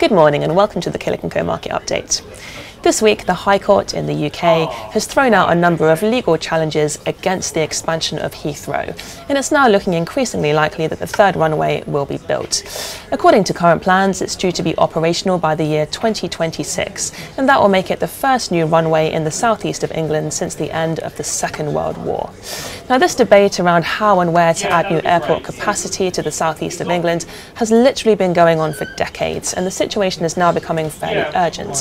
Good morning and welcome to the Killick & Co Market Update. This week, the High Court in the UK has thrown out a number of legal challenges against the expansion of Heathrow, and it's now looking increasingly likely that the third runway will be built. According to current plans, it's due to be operational by the year 2026, and that will make it the first new runway in the southeast of England since the end of the Second World War. Now, this debate around how and where to add new airport capacity to the southeast of England has literally been going on for decades, and the situation is now becoming fairly urgent.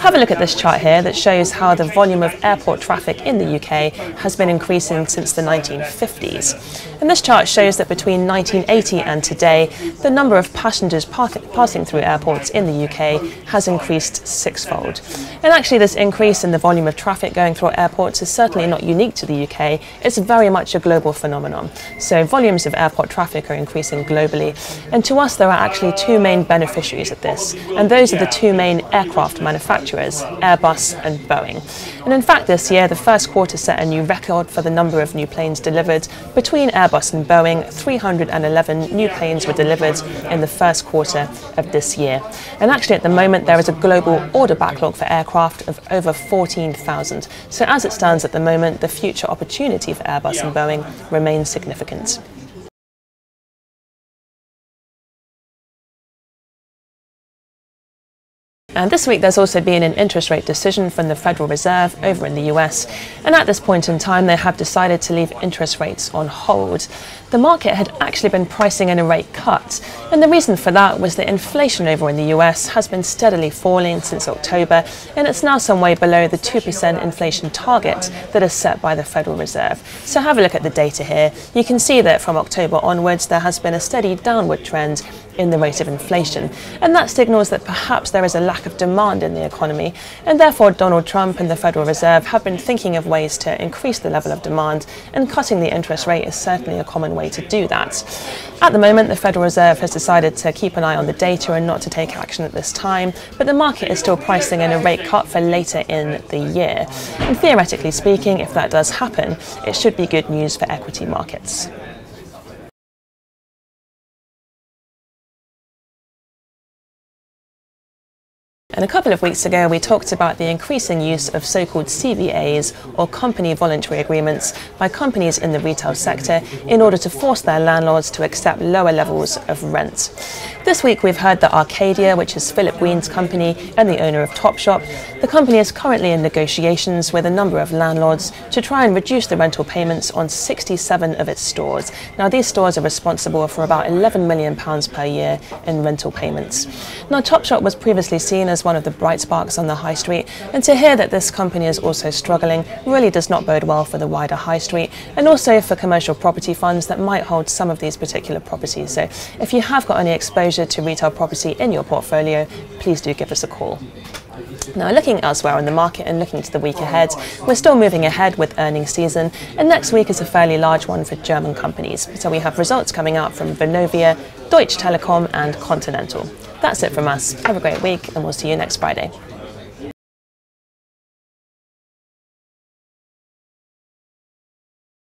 Have a look at this chart here that shows how the volume of airport traffic in the UK has been increasing since the 1950s. And this chart shows that between 1980 and today, the number of passengers passing through airports in the UK has increased sixfold. And actually, this increase in the volume of traffic going through airports is certainly not unique to the UK. It's very much a global phenomenon. So volumes of airport traffic are increasing globally. And to us, there are actually two main beneficiaries of this. And those are the two main aircraft manufacturers, Airbus and Boeing. And in fact, this year, the first quarter set a new record for the number of new planes delivered. Between Airbus and Boeing, 311 new planes were delivered in the first quarter of this year. And actually, at the moment, there is a global order backlog for aircraft of over 14,000. So as it stands at the moment, the future opportunity for Airbus and Boeing remains significant. And this week there's also been an interest rate decision from the Federal Reserve over in the US, and at this point in time they have decided to leave interest rates on hold. The market had actually been pricing in a rate cut, and the reason for that was that inflation over in the US has been steadily falling since October, and it's now some way below the 2% inflation target that is set by the Federal Reserve. So have a look at the data here. You can see that from October onwards there has been a steady downward trend in the rate of inflation, and that signals that perhaps there is a lack of demand in the economy, and therefore Donald Trump and the Federal Reserve have been thinking of ways to increase the level of demand, and cutting the interest rate is certainly a common way to do that. At the moment, the Federal Reserve has decided to keep an eye on the data and not to take action at this time, but the market is still pricing in a rate cut for later in the year. And theoretically speaking, if that does happen, it should be good news for equity markets. And a couple of weeks ago, we talked about the increasing use of so-called CVAs, or company voluntary agreements, by companies in the retail sector in order to force their landlords to accept lower levels of rent. This week, we've heard that Arcadia, which is Philip Green's company and the owner of Topshop, the company is currently in negotiations with a number of landlords to try and reduce the rental payments on 67 of its stores. Now, these stores are responsible for about £11 million per year in rental payments. Now, Topshop was previously seen as one of the bright sparks on the high street, and to hear that this company is also struggling really does not bode well for the wider high street, and also for commercial property funds that might hold some of these particular properties. So if you have got any exposure to retail property in your portfolio, please do give us a call. Now, looking elsewhere in the market and looking to the week ahead, we're still moving ahead with earnings season, and next week is a fairly large one for German companies. So we have results coming out from Vonovia, Deutsche Telekom and Continental. That's it from us. Have a great week and we'll see you next Friday.